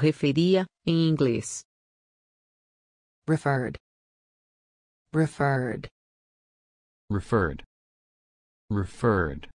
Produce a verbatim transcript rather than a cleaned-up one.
Referia, em inglês. Referred. Referred. Referred. Referred.